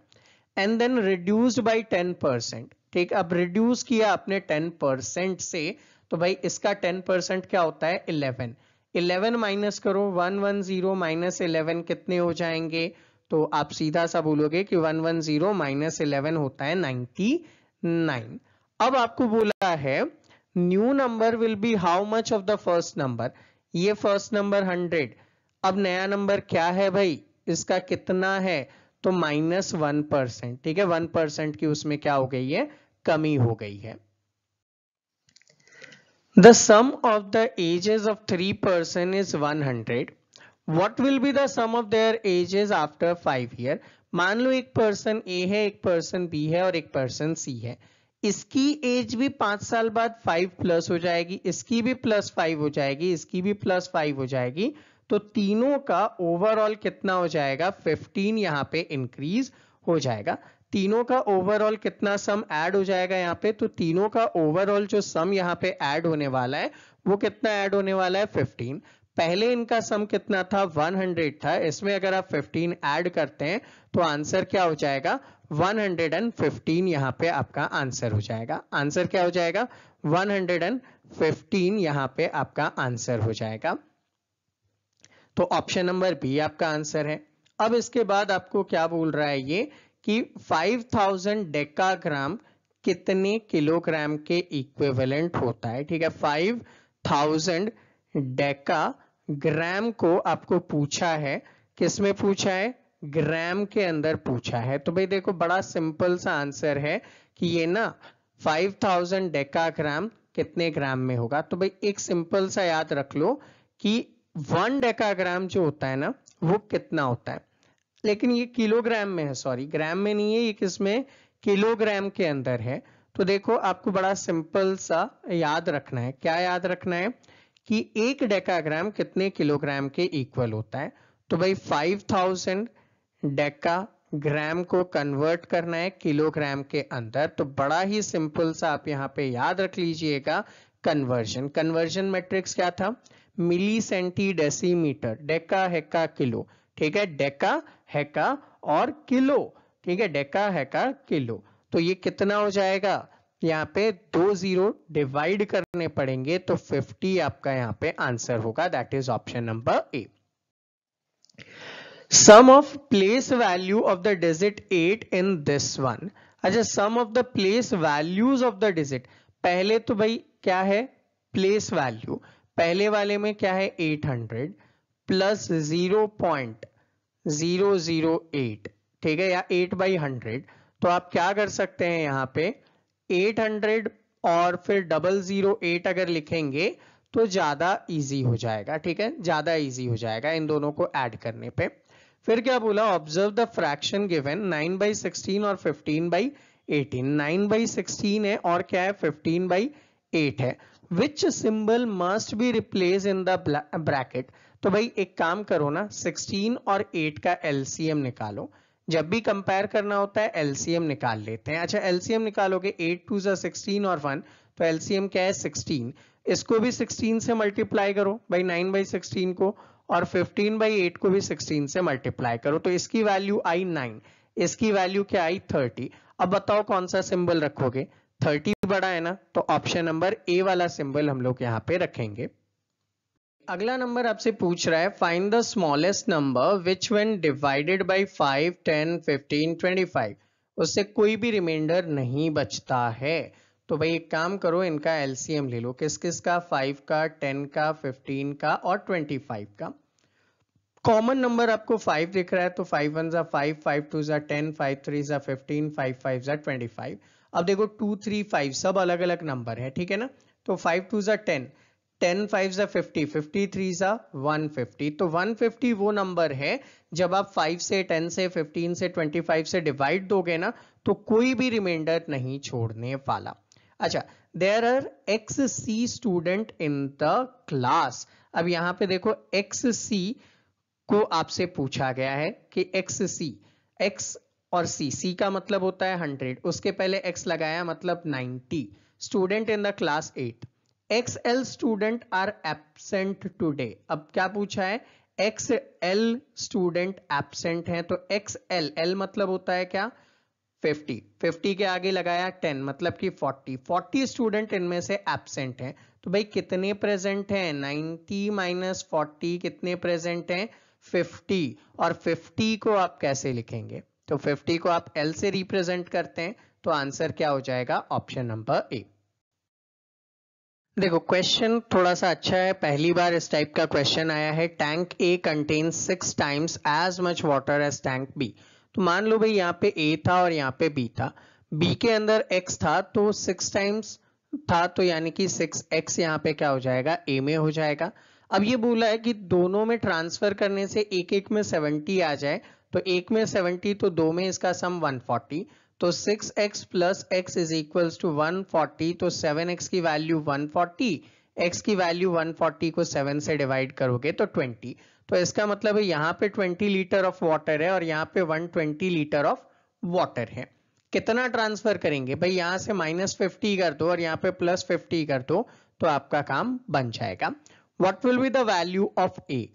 And then reduced by ten percent, ठीक। अब रिड्यूस किया आपने टेन परसेंट से, तो भाई इसका टेन परसेंट क्या होता है, इलेवन। इलेवन माइनस करो, one hundred ten minus eleven कितने हो जाएंगे, तो आप सीधा सा बोलोगे कि one hundred ten minus eleven होता है नाइंटी नाइन। अब आपको बोला है new number will be how much of the first number. ये फर्स्ट नंबर हंड्रेड, अब नया नंबर क्या है भाई, इसका कितना है, तो माइनस वन परसेंट, ठीक है। वन परसेंट की उसमें क्या हो गई है, कमी हो गई है। The sum of the ages of three person is one hundred. What will be the sum of their ages after five year. मान लो एक पर्सन ए है, एक पर्सन बी है और एक पर्सन सी है, इसकी एज भी पांच साल बाद फाइव प्लस हो जाएगी, इसकी भी प्लस फाइव हो जाएगी, इसकी भी प्लस फाइव हो जाएगी, तो तीनों का ओवरऑल कितना हो जाएगा, फिफ्टीन यहाँ पे इंक्रीज हो जाएगा। तीनों का ओवरऑल कितना सम ऐड हो जाएगा यहाँ पे, तो तीनों का ओवरऑल जो सम यहाँ पे ऐड होने वाला है वो कितना ऐड होने वाला है, फिफ्टीन। पहले इनका सम कितना था, वन हंड्रेड था, इसमें अगर आप फिफ्टीन ऐड करते हैं तो आंसर क्या हो जाएगा, वन हंड्रेड फिफ्टीन यहाँ पे आपका आंसर हो जाएगा। आंसर क्या हो जाएगा, वन हंड्रेड फिफ्टीन यहाँ पे आपका आंसर हो जाएगा। तो ऑप्शन नंबर बी आपका आंसर है। अब इसके बाद आपको क्या बोल रहा है ये कि फाइव थाउजेंड डेकाग्राम कितने किलोग्राम के इक्विवेलेंट होता है, ठीक है। फाइव थाउजेंड डेका ग्राम को आपको पूछा है, किसमें पूछा है, ग्राम के अंदर पूछा है। तो भाई देखो बड़ा सिंपल सा आंसर है कि ये ना फाइव थाउजेंड डेका ग्राम कितने ग्राम में होगा। तो भाई एक सिंपल सा याद रख लो कि वन डेका ग्राम जो होता है ना वो कितना होता है, लेकिन ये किलोग्राम में है, सॉरी ग्राम में नहीं है, ये किसमें, किलोग्राम के अंदर है। तो देखो आपको बड़ा सिंपल सा याद रखना है, क्या याद रखना है कि एक डेकाग्राम कितने किलोग्राम के इक्वल होता है। तो भाई फाइव थाउजेंड डेकाग्राम को कन्वर्ट करना है किलोग्राम के अंदर, तो बड़ा ही सिंपल सा आप यहाँ पे याद रख लीजिएगा कन्वर्जन। कन्वर्जन मैट्रिक्स क्या था, मिली सेंटी डेसीमीटर, डेका हेका किलो, ठीक है, डेका हेका और किलो, ठीक है, डेका हेका किलो। तो ये कितना हो जाएगा, यहाँ पे दो जीरो डिवाइड करने पड़ेंगे, तो फिफ्टी आपका यहाँ पे आंसर होगा, that is option number A. sum of place value of the digit eight in this one. अच्छा sum of the place values of the digit. पहले तो भाई क्या है place value. पहले वाले में क्या है eight hundred plus zero point zero zero eight, ठीक है, या eight by one hundred. तो आप क्या कर सकते हैं यहाँ पे eight hundred और फिर डबल जीरो एट अगर लिखेंगे तो ज्यादा इजी हो जाएगा, ठीक है, ज्यादा इजी हो जाएगा इन दोनों को ऐड करने पे. फिर क्या बोला, observe the fraction given nine by sixteen और fifteen by eighteen. nine by sixteen है और क्या है fifteen by eight है. Which symbol must be replaced in the bracket? तो भाई एक काम करो ना, sixteen और eight का L C M निकालो. जब भी कंपेयर करना होता है एलसीएम निकाल लेते हैं. अच्छा एलसीएम निकालोगे eight, two, sixteen और one, तो एलसीएम क्या है sixteen. इसको भी sixteen से मल्टीप्लाई करो भाई nine by sixteen को, और fifteen by eight को भी sixteen से मल्टीप्लाई करो. तो इसकी वैल्यू आई nine, इसकी वैल्यू क्या आई thirty. अब बताओ कौन सा सिंबल रखोगे, thirty बड़ा है ना, तो ऑप्शन नंबर ए वाला सिंबल हम लोग यहाँ पे रखेंगे. अगला नंबर आपसे पूछ रहा है find the smallest number which when divided by five, ten, fifteen, twenty-five उससे कोई भी रिमाइंडर नहीं बचता है. तो भाई एक काम करो इनका एलसीएम ले लो, किस किस का, five का, ten का, fifteen का और twenty-five का. कॉमन नंबर आपको five दिख रहा है तो five ones are five, five twos are ten, five threes are fifteen, five fives are twenty-five. अब देखो two, three, five सब अलग अलग नंबर है, ठीक है ना, तो five twos are ten, ten fives are fifty, fifty threes are one fifty. तो one fifty वो नंबर है जब आप five से, ten से, fifteen से, twenty-five से डिवाइड दोगे ना तो कोई भी रिमाइंडर नहीं छोड़ने वाला. अच्छा there are X C student in the class. अब यहाँ पे देखो एक्स सी को आपसे पूछा गया है कि एक्स सी, एक्स और सी, सी का मतलब होता है हंड्रेड, उसके पहले एक्स लगाया मतलब ninety. Student in the class eight. X L student are absent today. अब क्या पूछा है, X L स्टूडेंट एब्सेंट हैं, तो X L, L मतलब होता है क्या fifty, fifty के आगे लगाया ten मतलब कि forty. forty स्टूडेंट इनमें से एब्सेंट हैं, तो भाई कितने प्रेजेंट हैं, ninety minus forty कितने प्रेजेंट हैं fifty, और fifty को आप कैसे लिखेंगे, तो fifty को आप L से रिप्रेजेंट करते हैं, तो आंसर क्या हो जाएगा ऑप्शन नंबर ए. देखो क्वेश्चन थोड़ा सा अच्छा है, पहली बार इस टाइप का क्वेश्चन आया है. Tank A contains six times as much water as tank B. तो मान लो भाई यहाँ पे ए था और यहाँ पे बी था, बी के अंदर एक्स था तो सिक्स टाइम्स था, तो यानी कि सिक्स एक्स यहाँ पे क्या हो जाएगा ए में हो जाएगा. अब ये बोला है कि दोनों में ट्रांसफर करने से एक एक में सेवेंटी आ जाए, तो एक में सेवेंटी तो दो में इसका सम वन फोर्टी, तो six x plus x is equals to one forty, तो seven x की वैल्यू one forty, x की वैल्यू one forty को seven से डिवाइड करोगे तो twenty. तो इसका मतलब है यहाँ पे twenty लीटर ऑफ वाटर है और यहाँ पे one twenty litre of water है. कितना ट्रांसफर करेंगे भाई, यहाँ से माइनस फिफ्टी कर दो और यहाँ पे प्लस फिफ्टी कर दो तो आपका काम बन जाएगा. What will be the value of A,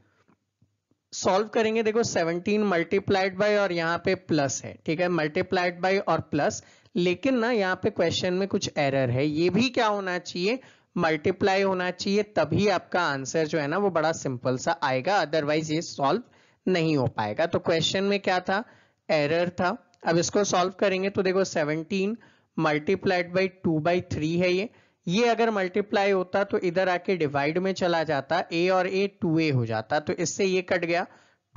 solve करेंगे. देखो seventeen मल्टीप्लाइड बाय और यहाँ पे प्लस है, ठीक है, मल्टीप्लाइड बाय और प्लस, लेकिन ना यहाँ पे क्वेश्चन में कुछ एरर है, ये भी क्या होना चाहिए मल्टीप्लाई होना चाहिए, तभी आपका आंसर जो है ना वो बड़ा सिंपल सा आएगा, अदरवाइज ये सॉल्व नहीं हो पाएगा. तो क्वेश्चन में क्या था, एरर था. अब इसको सॉल्व करेंगे तो देखो seventeen multiplied by two by three है, ये ये अगर मल्टीप्लाई होता तो इधर आके डिवाइड में चला जाता, a और a two a हो जाता, तो इससे ये कट गया,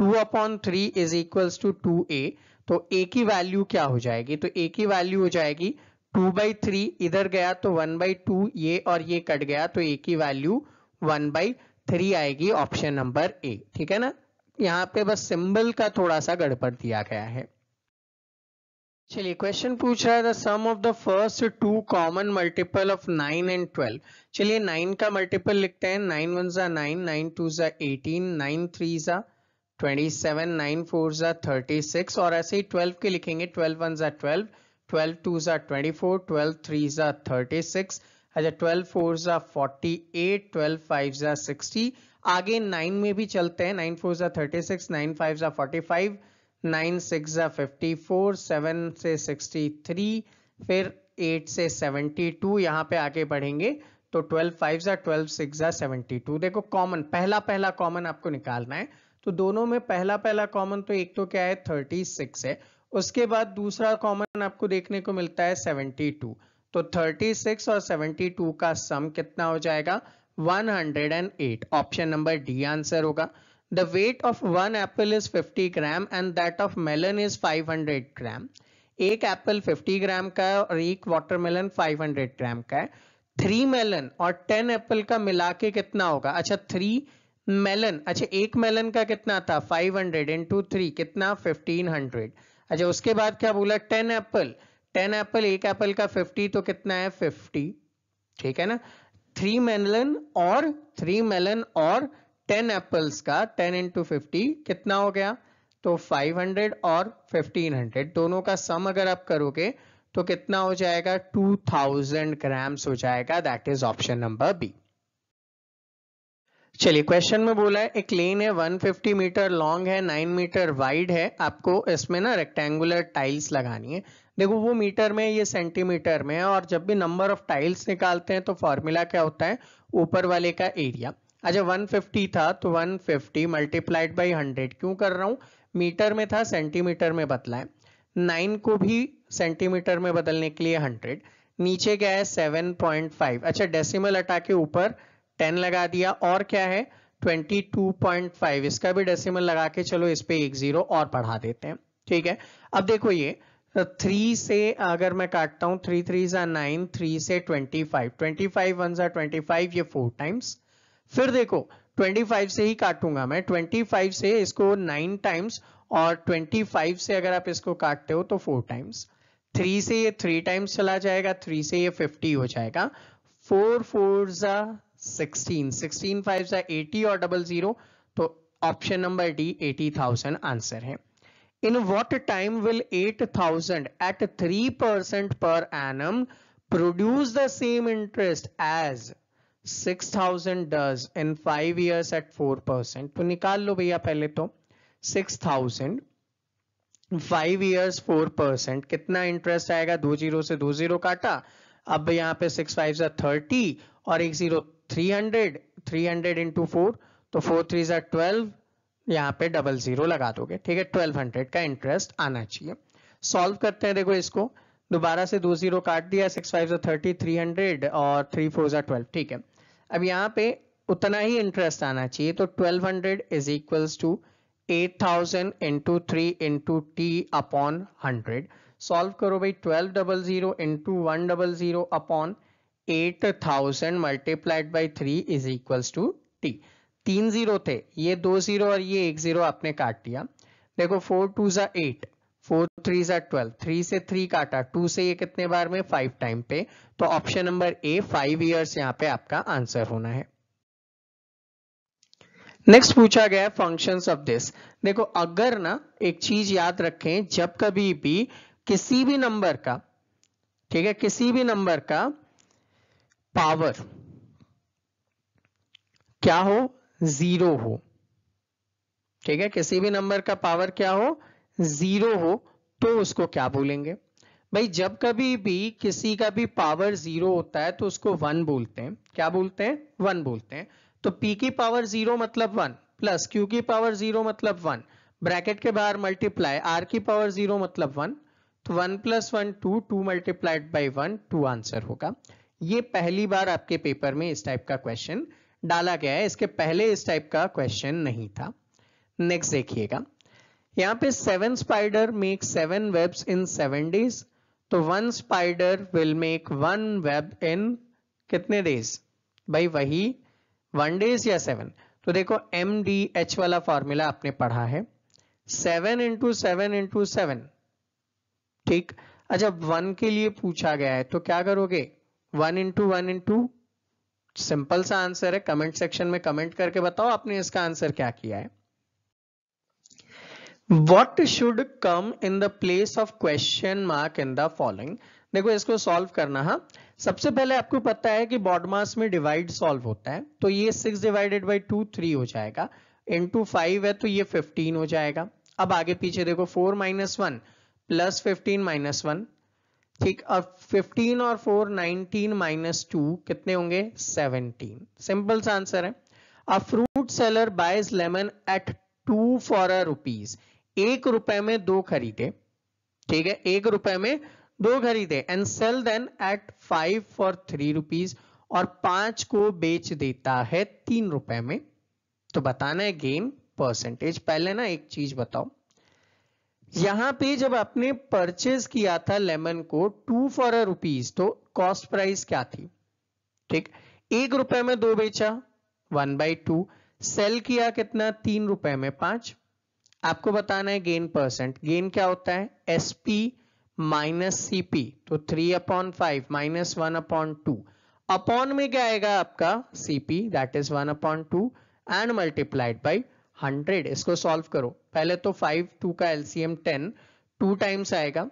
two upon three is equals to two a. तो a की वैल्यू क्या हो जाएगी, तो a की वैल्यू हो जाएगी two बाई थ्री, इधर गया तो one बाई टू, ये और ये कट गया, तो a की वैल्यू one बाई थ्री आएगी ऑप्शन नंबर a, ठीक है ना. यहाँ पे बस सिंबल का थोड़ा सा गड़बड़ दिया गया है. चलिए क्वेश्चन पूछ रहा है the sum of the first two common multiple of nine and twelve. चलिए नाइन का मल्टीपल लिखते हैं, नाइन वन जा नाइन, नाइन टू जा एटीन, नाइन थ्री जा ट्वेंटी सेवन, नाइन फोर जा थर्टी सिक्स, और ऐसे ही ट्वेल्व के लिखेंगे, ट्वेल्व वन जा ट्वेल्व, ट्वेल्व टू जा ट्वेंटी फोर, ट्वेल्व थ्री जा थर्टी सिक्स, अच्छा ट्वेल्व फोर जा फोर्टी एट, ट्वेल्व फाइव जा सिक्सटी. आगे नाइन में भी चलते हैं, नाइन फोर जा थर्टी सिक्स, नाइन फाइव जा फोर्टी फाइव, नाइन सिक्स जा फिफ्टी फोर, सेवन से सिक्सटी थ्री, फिर एट से सेवेंटी टू, यहाँ पे आगे बढ़ेंगे तो ट्वेल्व फाइव जा ट्वेल्व सिक्स जा सेवेंटी टू. देखो कॉमन, पहला पहला कॉमन आपको निकालना है, तो दोनों में पहला पहला कॉमन तो एक तो क्या है थर्टी सिक्स है, उसके बाद दूसरा कॉमन आपको देखने को मिलता है सेवेंटी टू। तो थर्टी सिक्स और सेवेंटी टू का सम कितना हो जाएगा one hundred and eight. Option number D answer होगा। The weight of one apple is fifty gram and that of melon is five hundred gram. एक एप्पल फिफ्टी ग्राम का है और एक वाटरमेलन फाइव हंड्रेड ग्राम का है। थ्री मेलन और टेन एप्पल का मिला के कितना होगा, अच्छा थ्री मेलन, अच्छा एक मेलन का कितना था फाइव हंड्रेड इंटू थ्री कितना फिफ्टीन हंड्रेड। अच्छा उसके बाद क्या बोला टेन एप्पल, टेन एप्पल एक एप्पल का फिफ्टी तो कितना है फिफ्टी, ठीक है ना। थ्री मेलन और थ्री मेलन और टेन एप्पल्स का टेन इंटू फिफ्टी कितना हो गया तो फाइव हंड्रेड और फिफ्टीन हंड्रेड, दोनों का सम अगर आप करोगे तो कितना हो जाएगा टू थाउजेंड ग्राम्स हो जाएगा। That is option number B. चलिए क्वेश्चन में बोला है एक लेन है वन फिफ्टी मीटर लॉन्ग है, नाइन मीटर वाइड है। आपको इसमें ना रेक्टेंगुलर टाइल्स लगानी है। देखो वो मीटर में, ये सेंटीमीटर में है, और जब भी नंबर ऑफ टाइल्स निकालते हैं तो फॉर्मूला क्या होता है ऊपर वाले का एरिया। अच्छा वन फिफ्टी था तो one fifty multiplied by hundred, क्यों कर रहा हूँ, मीटर में था सेंटीमीटर में बदला है, नाइन को भी सेंटीमीटर में बदलने के लिए हंड्रेड। नीचे क्या है सेवन पॉइंट फाइव, अच्छा डेसिमल हटा के ऊपर टेन लगा दिया, और क्या है ट्वेंटी टू पॉइंट फाइव, इसका भी डेसिमल लगा के चलो इस पे एक जीरो और बढ़ा देते हैं, ठीक है। अब देखो ये थ्री से अगर मैं काटता हूँ, थ्री थ्री सा नाइन, थ्री से twenty five, twenty five one सा ट्वेंटी फाइव, ये फोर टाइम्स। फिर देखो ट्वेंटी फाइव से ही काटूंगा मैं, ट्वेंटी फाइव से इसको नाइन टाइम्स, और ट्वेंटी फाइव से अगर आप इसको काटते हो तो फोर टाइम्स। थ्री से ये थ्री टाइम्स चला जाएगा, थ्री से ये फिफ्टी हो जाएगा, फोर फोर जा सिक्सटीन, सिक्सटीन फाइव जा एटी और डबल जीरो, तो option number D eighty thousand answer है। In what time will eight thousand at three percent per annum produce the same interest as six thousand does in five years at four percent. तो निकाल लो भैया पहले तो six thousand five years four percent कितना इंटरेस्ट आएगा, दो जीरो से दो जीरो काटा, अब यहाँ पे सिक्स फाइव सा थर्टी और एक zero three hundred, three hundred into four तो फोर थ्री सा ट्वेल्व, यहाँ पे डबल जीरो लगा दोगे, ठीक है। ट्वेल्व हंड्रेड का इंटरेस्ट आना चाहिए। सॉल्व करते हैं, देखो इसको दोबारा से दो जीरो काट दिया, सिक्स फाइव सा थर्टी, थ्री हंड्रेड और थ्री फोर सा ट्वेल्व, ठीक है। अब यहाँ पे उतना ही इंटरेस्ट आना चाहिए, तो twelve hundred is equals to eight thousand into three into T upon hundred. Solve करो भाई, twelve double zero into one double zero upon eight thousand multiplied by three is equals to T. तीन जीरो थे, ये दो जीरो और ये एक जीरो आपने काट दिया। देखो फोर टू सा एट, फोर थ्री सा ट्वेल्व, थ्री से थ्री काटा, टू से ये कितने बार में फाइव टाइम पे, तो option number A five years यहाँ पे आपका आंसर होना है। नेक्स्ट पूछा गया फंक्शंस ऑफ दिस। देखो अगर ना एक चीज याद रखें, जब कभी भी किसी भी नंबर का, ठीक है, किसी भी नंबर का पावर क्या हो जीरो हो, ठीक है, किसी भी नंबर का पावर क्या हो जीरो हो, तो उसको क्या बोलेंगे भाई। जब कभी भी किसी का भी पावर जीरो होता है तो उसको वन बोलते हैं। क्या बोलते हैं, वन बोलते हैं। तो p की पावर जीरो मतलब वन प्लस q की पावर जीरो मतलब वन, ब्रैकेट के बाहर मल्टीप्लाई, r की पावर जीरो मतलब वन, तो one plus one two, two multiplied by one two answer होगा। ये पहली बार आपके पेपर में इस टाइप का क्वेश्चन डाला गया है, इसके पहले इस टाइप का क्वेश्चन नहीं था। नेक्स्ट देखिएगा, यहाँ पे seven spider make seven webs in seven days, तो one spider will make one web in कितने डेज भाई, वही वन डेज या सेवन। तो देखो एम डी एच वाला फॉर्मूला आपने पढ़ा है, seven into seven into seven, ठीक। अच्छा वन के लिए पूछा गया है तो क्या करोगे, one into one into, simple सा आंसर है। कमेंट सेक्शन में कमेंट करके बताओ आपने इसका आंसर क्या किया है। What should come in the place of question mark in the following? देखो इसको सॉल्व करना है। सबसे पहले आपको पता है कि बॉडमास में डिवाइड सॉल्व होता है, तो ये six divided by two three हो जाएगा, इंटू फाइव है तो ये फिफ्टीन हो जाएगा। अब आगे पीछे देखो four minus one plus fifteen minus one, ठीक। अब फिफ्टीन और फोर नाइनटीन माइनस टू कितने होंगे सेवनटीन, सिंपल सा आंसर है। A fruit seller buys lemon at two for a rupees, एक रुपए में दो खरीदे, ठीक है, एक रुपए में दो खरीदे, and sell then at five for three rupees, और पांच को बेच देता है तीन रुपए में। तो बताना है गेन परसेंटेज। पहले ना एक चीज बताओ, यहां पे जब आपने परचेज किया था लेमन को टू फॉर अ रुपीज, तो कॉस्ट प्राइस क्या थी, ठीक, एक रुपए में दो बेचा वन बाई टू, सेल किया कितना तीन रुपए में पांच। आपको बताना है गेन परसेंट। गेन क्या होता है, S P minus C P, तो three upon five minus one upon two, upon में क्या आएगा आपका CP, that is one upon two and multiplied by hundred. इसको सॉल्व करो। पहले तो फाइव टू का एलसीएम टेन, टू टाइम्स आएगा,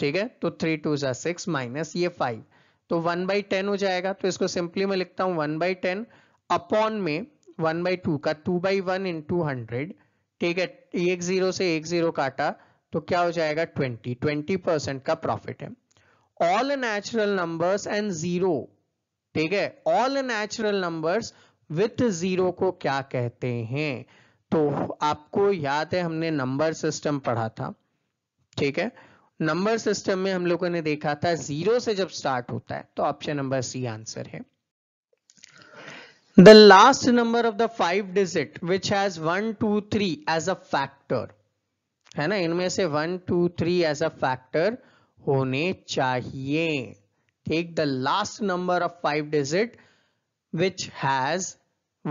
ठीक है, तो थ्री टू जा सिक्स माइनस ये फाइव, तो वन बाई टेन हो जाएगा। तो इसको सिंपली मैं लिखता हूँ वन बाई टेन अपॉन में वन बाई टू का two by one into hundred, ठीक है, एक जीरो से एक जीरो काटा तो क्या हो जाएगा ट्वेंटी, ट्वेंटी परसेंट का प्रॉफिट है। All natural numbers and zero, ठीक है, all natural numbers with zero को क्या कहते हैं? तो आपको याद है हमने नंबर सिस्टम पढ़ा था, ठीक है, नंबर सिस्टम में हम लोगों ने देखा था जीरो से जब स्टार्ट होता है, तो ऑप्शन नंबर सी आंसर है। The last number of the five digit which has one two three as a factor, है ना, इनमें से one two three as a factor होने चाहिए। Take the last number of five digit which has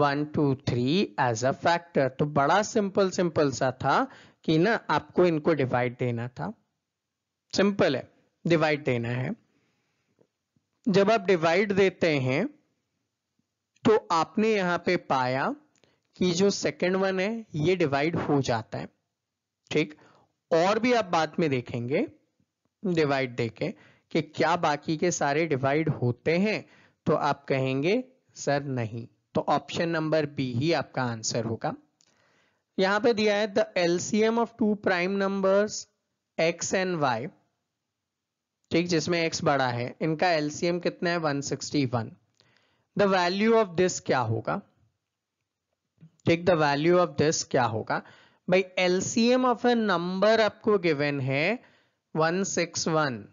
one, two, three as a factor. तो बड़ा simple simple सा था कि ना आपको इनको divide देना था। Simple है, divide देना है। जब आप divide देते हैं तो आपने यहाँ पे पाया कि जो second one है ये divide हो जाता है, ठीक, और भी आप बाद में देखेंगे divide देके कि क्या बाकी के सारे डिवाइड होते हैं, तो आप कहेंगे सर नहीं, तो ऑप्शन नंबर बी ही आपका आंसर होगा। यहां पे दिया है the एलसीएम of two prime numbers X and Y, ठीक, जिसमें एक्स बड़ा है, इनका एलसीएम कितना है one sixty one. The value of this क्या होगा, ठीक, द वैल्यू ऑफ दिस क्या होगा? भाई एलसीएम ऑफ ए नंबर आपको गिवन है वन सिक्सटी वन,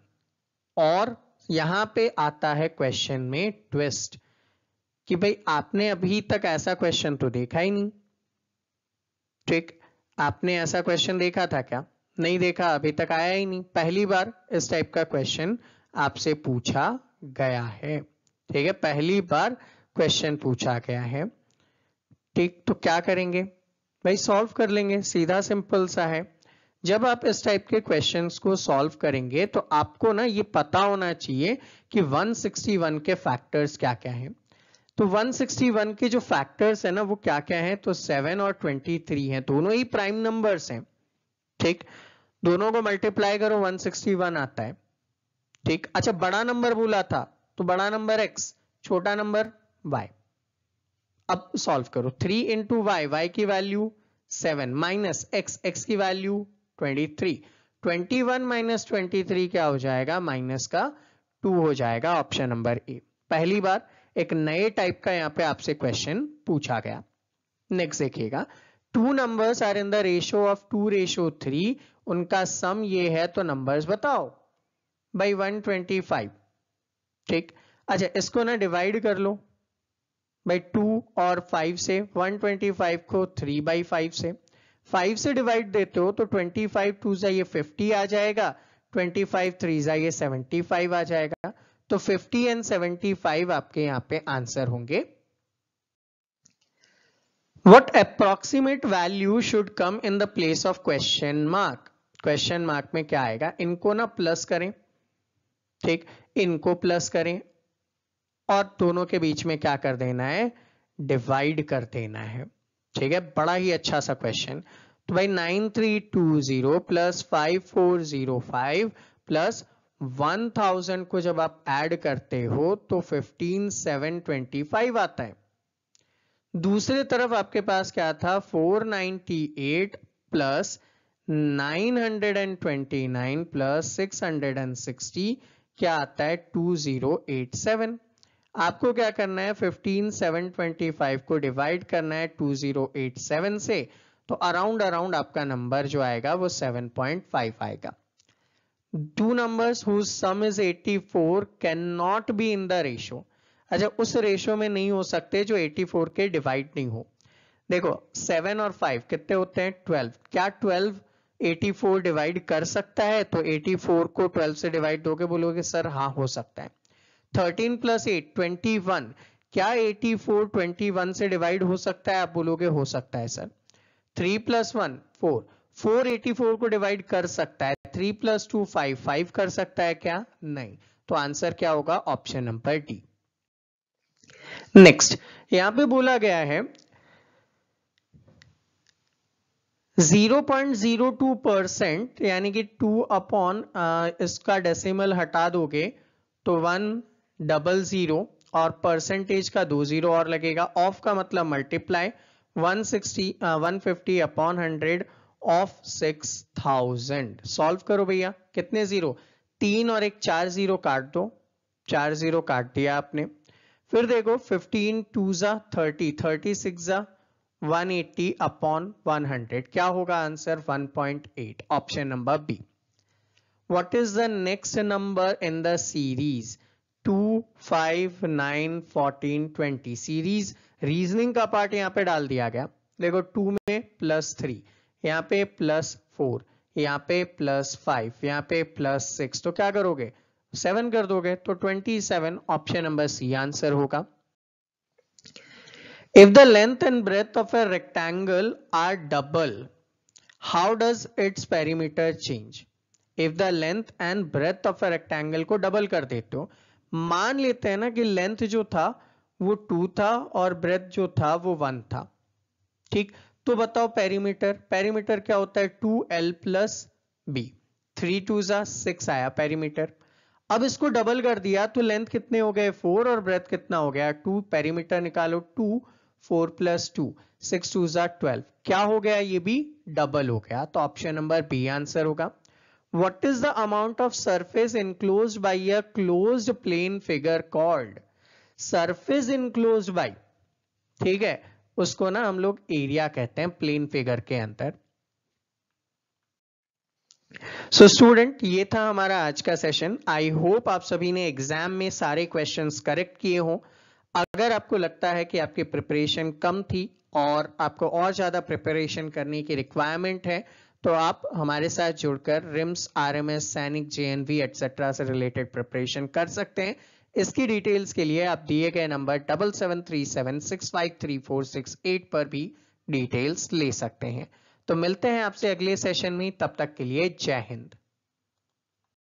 और यहां पे आता है क्वेश्चन में ट्विस्ट कि भाई आपने अभी तक ऐसा क्वेश्चन तो देखा ही नहीं, ठीक, आपने ऐसा क्वेश्चन देखा था क्या? नहीं देखा, अभी तक आया ही नहीं, पहली बार इस टाइप का क्वेश्चन आपसे पूछा गया है, ठीक है, पहली बार क्वेश्चन पूछा गया है, ठीक। तो क्या करेंगे भाई, सॉल्व कर लेंगे, सीधा सिंपल सा है। जब आप इस टाइप के क्वेश्चंस को सॉल्व करेंगे तो आपको ना ये पता होना चाहिए कि वन सिक्सटी वन के फैक्टर्स क्या क्या हैं। तो वन सिक्सटी वन के जो फैक्टर्स है ना वो क्या क्या हैं, तो सेवन और ट्वेंटी थ्री हैं, दोनों ही प्राइम नंबर्स हैं, ठीक, दोनों को मल्टीप्लाई करो वन सिक्सटी वन आता है, ठीक। अच्छा, बड़ा नंबर बोला था, तो बड़ा नंबर एक्स, छोटा नंबर वाई। अब सॉल्व करो, थ्री इंटू वाई, वाई की value seven, minus x, x की value twenty three, twenty one minus twenty three क्या हो जाएगा, माइनस का टू हो जाएगा, ऑप्शन नंबर ए। पहली बार एक नए टाइप का यहाँ पे आपसे क्वेश्चन पूछा गया। नेक्स्ट देखिएगा, two numbers are in the ratio of two ratio three, उनका सम ये है, तो नंबर्स बताओ भाई वन ट्वेंटी फाइव, ठीक। अच्छा, इसको ना डिवाइड कर लो भाई टू और फाइव से, वन ट्वेंटी फाइव को थ्री बाई फाइव से, फाइव से डिवाइड देते हो तो ट्वेंटी फाइव टू से ये फिफ्टी आ जाएगा, ट्वेंटी फाइव थ्री से ये सेवेंटी फाइव आ जाएगा, तो फिफ्टी एंड सेवेंटी फाइव आपके यहाँ पे आंसर होंगे। What approximate value should come in the place of question mark? Question mark में क्या आएगा, इनको ना प्लस करें, ठीक, इनको प्लस करें और दोनों के बीच में क्या कर देना है, डिवाइड कर देना है, ठीक है। बड़ा ही अच्छा सा क्वेश्चन। तो भाई nine three two zero plus five four zero five plus one thousand को जब आप ऐड करते हो तो फिफ्टीन सेवन ट्वेंटी फाइव आता है। दूसरी तरफ आपके पास क्या था, four ninety eight plus nine hundred and twenty nine plus six hundred and sixty क्या आता है, टू जीरो एट सेवन। आपको क्या करना है, फिफ्टीन सेवन ट्वेंटी फाइव को डिवाइड करना है टू जीरो एट सेवन से, तो तो अराउंड अराउंड आपका नंबर जो आएगा वो सेवन पॉइंट फाइव आएगा. Two numbers whose sum is eighty-four cannot be in the ratio. अच्छा उस रेशियो में नहीं हो सकते जो eighty-four के डिवाइड नहीं हो. देखो सेवन और फाइव कितने होते हैं ट्वेल्व. क्या ट्वेल्व eighty-four डिवाइड कर सकता है? तो eighty-four को ट्वेल्व से डिवाइड दोगे, बोलोगे सर हाँ हो सकता है. Thirteen plus eight twenty one. क्या eighty-four ट्वेंटी वन से डिवाइड हो सकता है? आप बोलोगे हो सकता है sir. Three plus one four. Four eighty-four को डिवाइड कर सकता है. Three plus two five. Five कर सकता है क्या? नहीं. तो आंसर क्या होगा? Option number D. नेक्स्ट यहां पे बोला गया है zero point zero two percent यानी कि टू अपॉन इसका डेसिमल हटा दोगे तो वन डबल जीरो और परसेंटेज का दो जीरो और लगेगा. ऑफ का मतलब multiply. One sixty one fifty upon hundred of six thousand. Solve करो भैया. कितने जीरो? तीन और एक चार जीरो काट दो. चार जीरो काट दिया आपने. फिर देखो फिफ्टीन टू जा थर्टी. थर्टी सिक्स जा one eighty upon one hundred. क्या होगा answer? One point eight. Option number B. What is the next number in the series? Two five nine fourteen twenty. Series reasoning का पार्ट यहाँ पे डाल दिया गया. देखो टू में प्लस थ्री, यहाँ पे प्लस फोर, यहाँ पे प्लस फाइव, यहाँ पे प्लस सिक्स. तो क्या करोगे? सेवन कर दोगे. तो twenty seven option number C answer होगा. If the length and breadth of a rectangle are double how does its perimeter change? If the length and breadth of a rectangle को डबल कर देते हो. मान लेते हैं ना कि लेंथ जो था वो टू था और ब्रेथ जो था वो वन था. ठीक, तो बताओ पेरीमीटर. पेरीमीटर क्या होता है? Two L plus B. Three two जा सिक्स आया पेरीमीटर. अब इसको डबल कर दिया तो लेंथ कितने हो गए? फोर और ब्रेथ कितना हो गया? टू. पेरीमीटर निकालो. Two four plus two six two जा ट्वेल्व. क्या हो गया? ये भी डबल हो गया. तो ऑप्शन नंबर बी आंसर होगा. What is the amount of surface enclosed by a closed plane figure called? Surface enclosed by, ठीक है, उसको ना हम लोग एरिया कहते हैं प्लेन फिगर के अंदर. सो so स्टूडेंट, ये था हमारा आज का सेशन. आई होप आप सभी ने एग्जाम में सारे क्वेश्चंस करेक्ट किए हों. अगर आपको लगता है कि आपकी प्रिपरेशन कम थी और आपको और ज्यादा प्रिपरेशन करने की रिक्वायरमेंट है तो आप हमारे साथ जुड़कर रिम्स, आरएमएस, सैनिक, जेएनवी एक्सेट्रा से रिलेटेड प्रिपरेशन कर सकते हैं. इसकी डिटेल्स के लिए आप दिए गए number double seven three seven six five three four six eight पर भी डिटेल्स ले सकते हैं. तो मिलते हैं आपसे अगले सेशन में. तब तक के लिए जय हिंद.